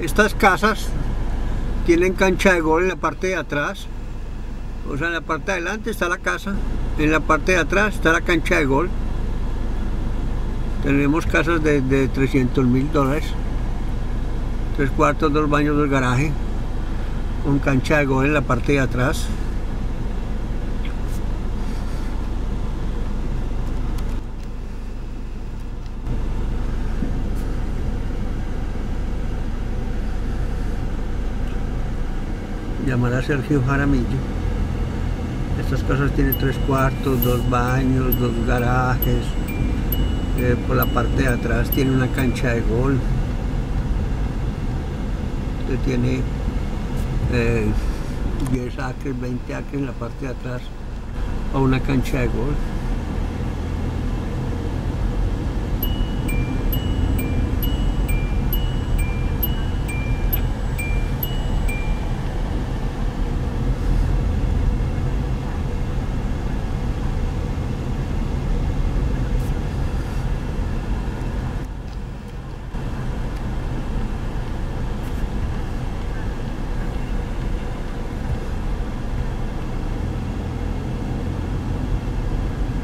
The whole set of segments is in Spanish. Estas casas tienen cancha de gol en la parte de atrás, o sea, en la parte de adelante está la casa, en la parte de atrás está la cancha de gol. Tenemos casas de $300.000, 3 cuartos, 2 baños, 2 garajes, con cancha de gol en la parte de atrás. Llamar a Sergio Jaramillo. Estas casas tienen 3 cuartos, 2 baños, 2 garajes. Por la parte de atrás tiene una cancha de gol. Que tiene 10 acres, 20 acres en la parte de atrás a una cancha de gol.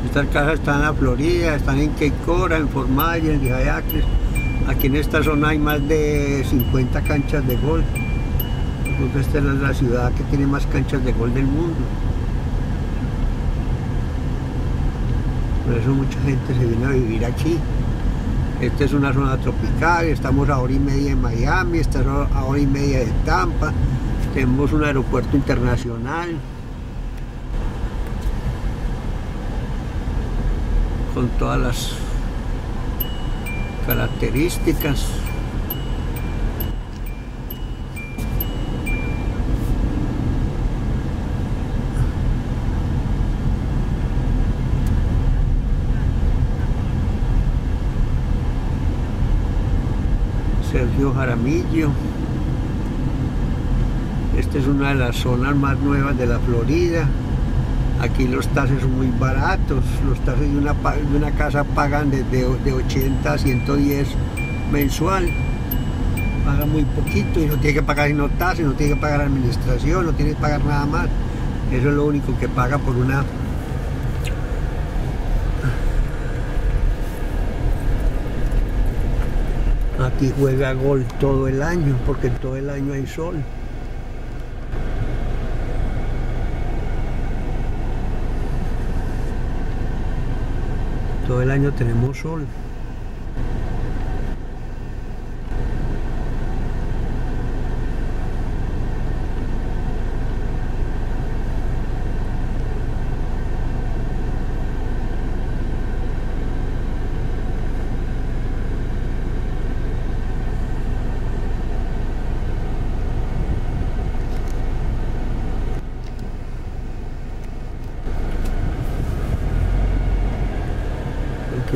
Estas casas están en la Florida, están en Cape Coral, en Fort Myers, en Dijayacres. Aquí en esta zona hay más de 50 canchas de golf. Creo que esta es la ciudad que tiene más canchas de golf del mundo. Por eso mucha gente se viene a vivir aquí. Esta es una zona tropical, estamos a 1 hora y media de Miami, esta es a 1 hora y media de Tampa. Tenemos un aeropuerto internacional. Con todas las características. Sergio Jaramillo. Esta es una de las zonas más nuevas de la Florida. Aquí los taxes son muy baratos, los taxes de una casa pagan de 80 a 110 mensual, pagan muy poquito y no tiene que pagar sino taxes, no tiene que pagar administración, no tiene que pagar nada más. Eso es lo único que paga por una... Aquí juega gol todo el año, porque todo el año hay sol. Todo el año tenemos sol.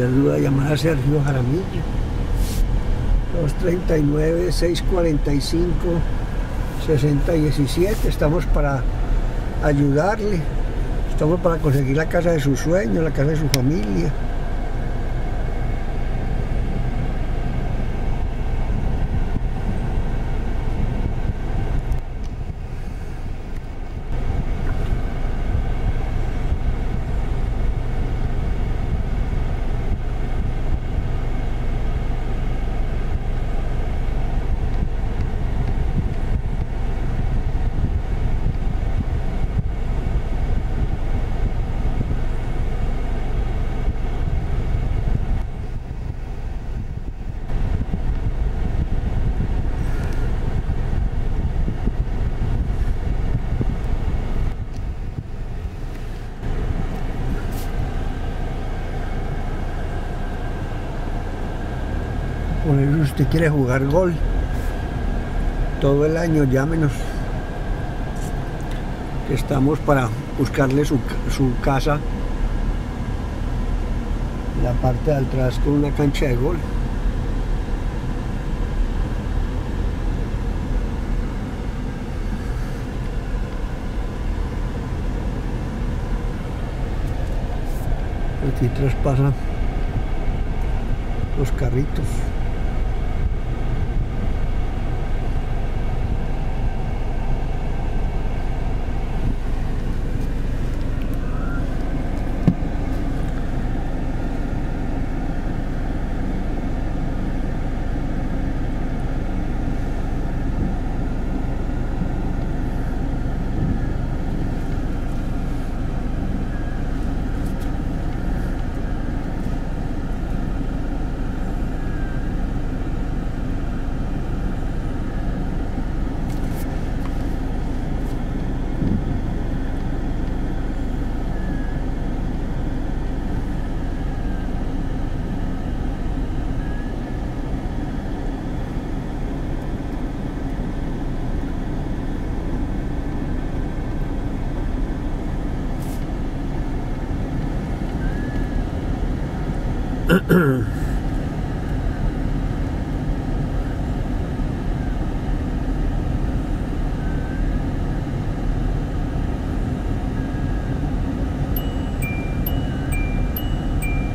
Duda llamar a Sergio Jaramillo 239-645-6017. Estamos para ayudarle, estamos para conseguir la casa de sus sueños, la casa de su familia. Por eso, usted quiere jugar gol todo el año, llámenos. Estamos para buscarle su casa, la parte de atrás con una cancha de gol. Aquí traspasan los carritos.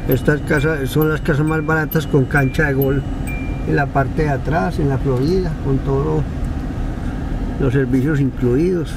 Estas casas son las casas más baratas, con cancha de golf en la parte de atrás, en la Florida, con todos los servicios incluidos.